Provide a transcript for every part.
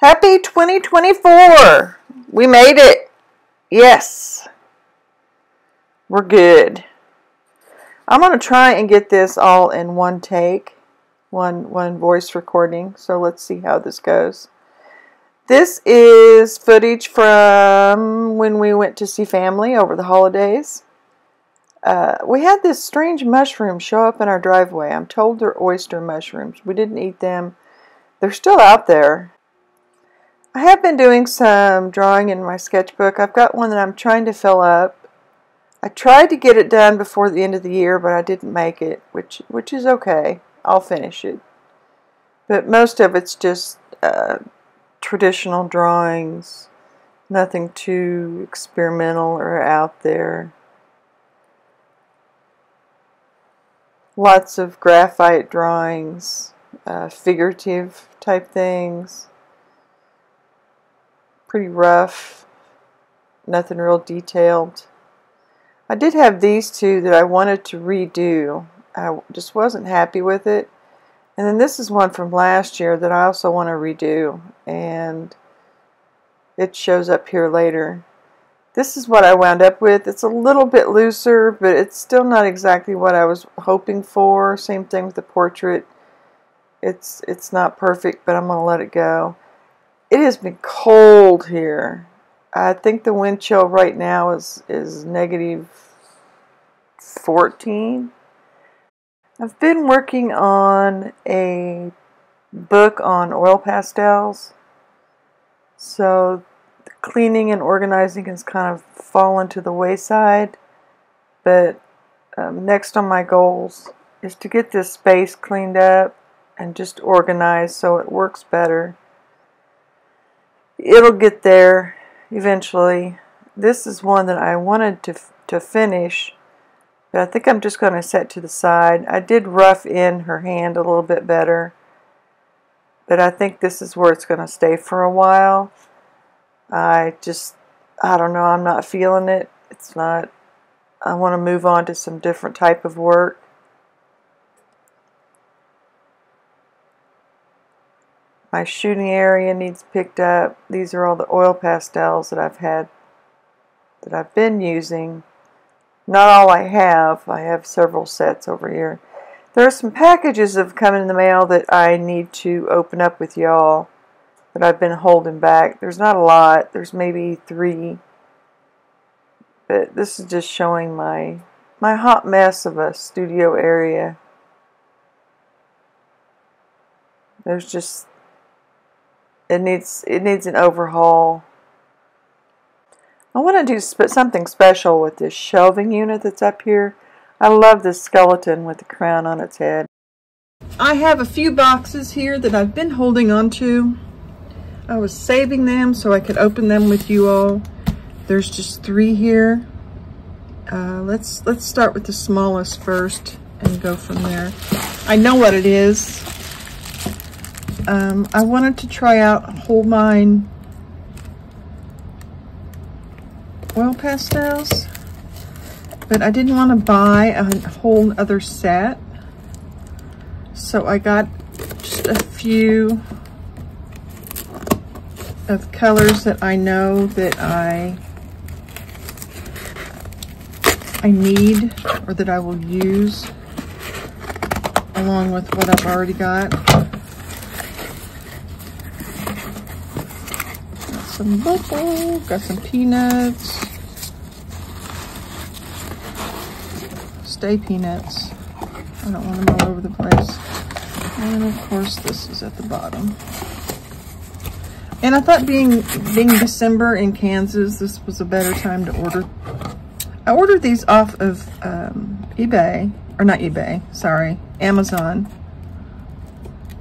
Happy 2024. We made it. Yes. We're good. I'm going to try and get this all in one take, one voice recording. So let's see how this goes. This is footage from when we went to see family over the holidays. We had this strange mushroom show up in our driveway. I'm told they're oyster mushrooms. We didn't eat them. They're still out there. I have been doing some drawing in my sketchbook. I've got one that I'm trying to fill up. I tried to get it done before the end of the year, but I didn't make it, which is okay. I'll finish it. But most of it's just traditional drawings, nothing too experimental or out there. Lots of graphite drawings, figurative type things, pretty rough, nothing real detailed. I did have these two that I wanted to redo. I just wasn't happy with it. And then this is one from last year that I also want to redo, and it shows up here later. This is what I wound up with. It's a little bit looser, but it's still not exactly what I was hoping for. Same thing with the portrait. It's not perfect, but I'm going to let it go. It has been cold here. I think the wind chill right now is negative 14. I've been working on a book on oil pastels, so cleaning and organizing has kind of fallen to the wayside, but next on my goals is to get this space cleaned up and just organized so it works better. It'll get there eventually. This is one that I wanted to finish, but I think I'm just going to set to the side. I did rough in her hand a little bit better, but I think this is where it's going to stay for a while. I don't know, I'm not feeling it. It's not, I want to move on to some different type of work. My shooting area needs picked up. These are all the oil pastels that I've had, that I've been using. Not all I have several sets over here. There are some packages that have come in the mail that I need to open up with y'all, that I've been holding back. There's not a lot. There's maybe 3. But this is just showing my hot mess of a studio area. There's just, it needs an overhaul. I want to do something special with this shelving unit that's up here. I love this skeleton with the crown on its head. I have a few boxes here that I've been holding on to. I was saving them so I could open them with you all. There's just 3 here. Let's start with the smallest first and go from there. I know what it is. I wanted to try out Holbein oil pastels, but I didn't want to buy a whole other set, so I got just a few of colors that I know that I need, or that I will use along with what I've already got. Some bubble, got some peanuts, stay peanuts. I don't want them all over the place. And of course, this is at the bottom. And I thought being December in Kansas, this was a better time to order. I ordered these off of eBay, or not eBay, sorry, Amazon.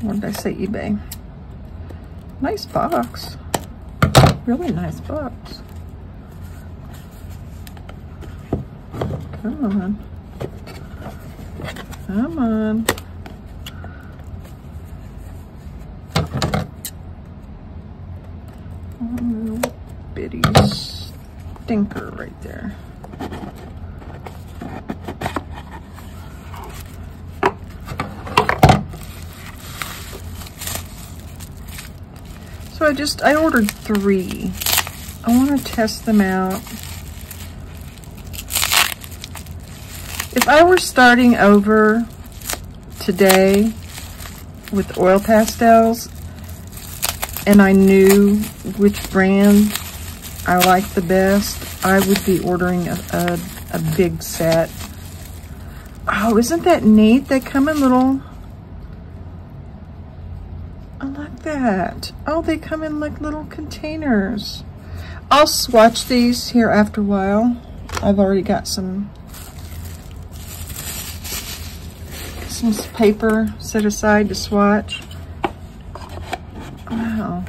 What did I say, eBay? Nice box. Really nice box. Come on. Come on. Little bitty stinker right there. So I ordered 3. I want to test them out. If I were starting over today with oil pastels and I knew which brand I liked the best, I would be ordering a big set. Oh, isn't that neat? They come in little... I like that. Oh, they come in like little containers. I'll swatch these here after a while. I've already got some paper set aside to swatch. Wow.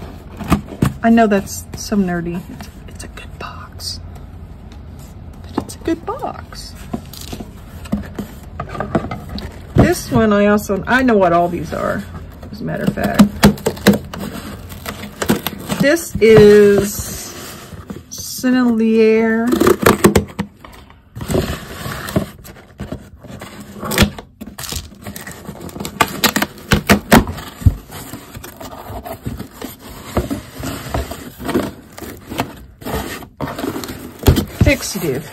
I know that's so nerdy. It's a good box. But it's a good box. This one I know what all these are, as a matter of fact. This is Sennelier. Fixative.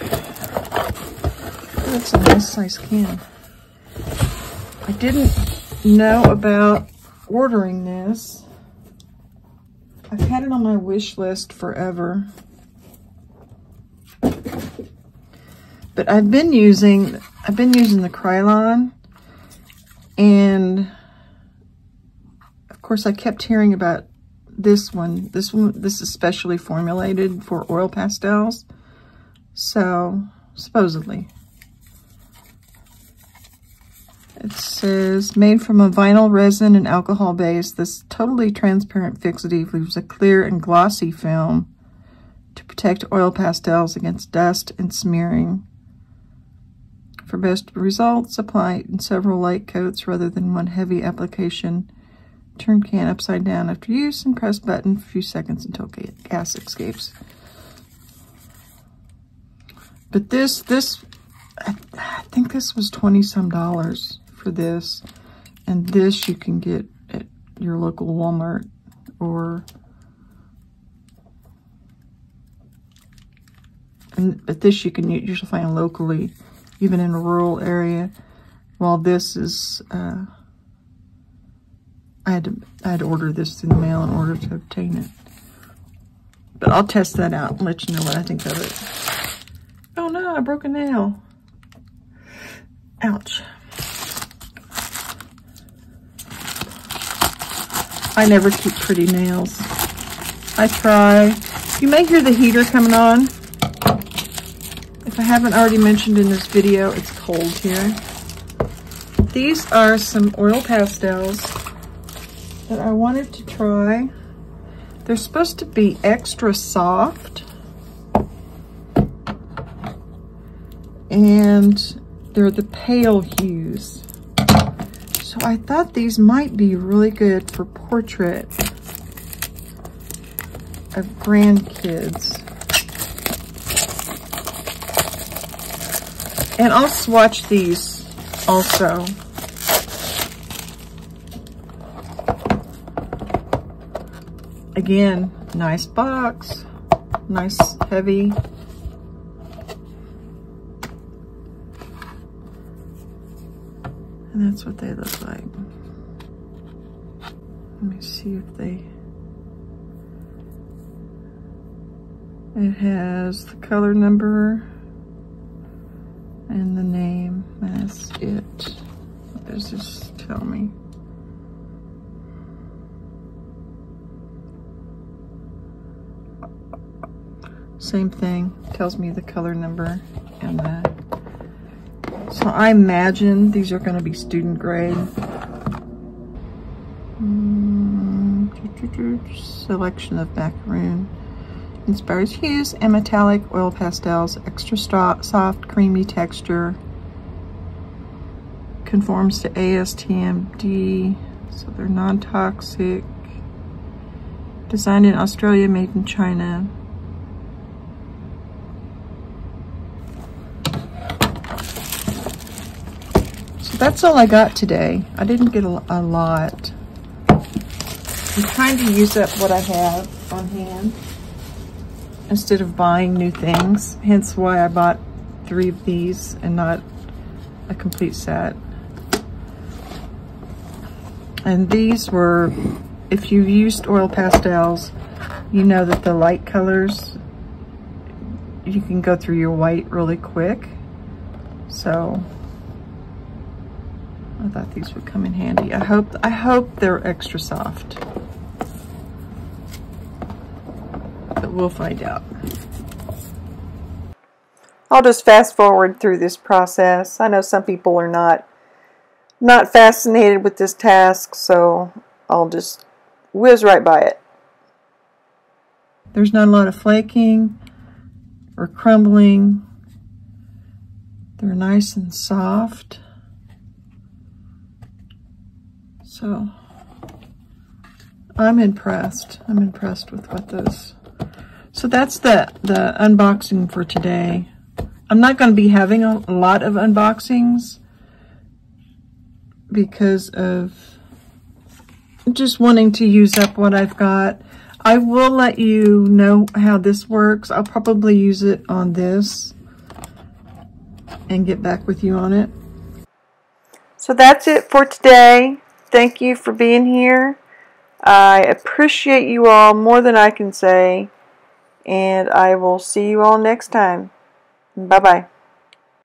That's a nice size can. I didn't know about ordering this. I've had it on my wish list forever. But I've been using the Krylon, and of course I kept hearing about this one. This is specially formulated for oil pastels. So, supposedly. It says, made from a vinyl resin and alcohol base, this totally transparent fixative leaves a clear and glossy film to protect oil pastels against dust and smearing. For best results, apply it in several light coats rather than one heavy application. Turn can upside down after use and press button for a few seconds until gas escapes. But this, I think this was $20-some. For this, and this you can get at your local Walmart but this you can usually find locally, even in a rural area, while this is I had to order this through the mail in order to obtain it. But I'll test that out and let you know what I think of it. Oh no, I broke a nail. Ouch. I never keep pretty nails. I try. You may hear the heater coming on. If I haven't already mentioned in this video, it's cold here. These are some oil pastels that I wanted to try. They're supposed to be extra soft. And they're the pale hues. So I thought these might be really good for portrait of grandkids. And I'll swatch these also. Again, nice box, nice heavy. And that's what they look like. Let me see if they... It has the color number and the name. That's it. What does this tell me? Same thing. Tells me the color number and the... So I imagine these are going to be student grade. Selection of macaroon. Inspires hues and metallic oil pastels. Extra soft, creamy texture. Conforms to ASTM D. So they're non-toxic. Designed in Australia, made in China. That's all I got today. I didn't get a lot. I'm trying to use up what I have on hand instead of buying new things, hence why I bought 3 of these and not a complete set. And these were, if you've used oil pastels, you know that the light colors, you can go through your white really quick. So I thought these would come in handy. I hope they're extra soft, but we'll find out. I'll just fast forward through this process. I know some people are not fascinated with this task, so I'll just whiz right by it. There's not a lot of flaking or crumbling. They're nice and soft. So I'm impressed with what those. So that's the unboxing for today. I'm not going to be having a lot of unboxings because of just wanting to use up what I've got. I will let you know how this works. I'll probably use it on this and get back with you on it. So that's it for today. Thank you for being here. I appreciate you all more than I can say, and I will see you all next time. Bye-bye.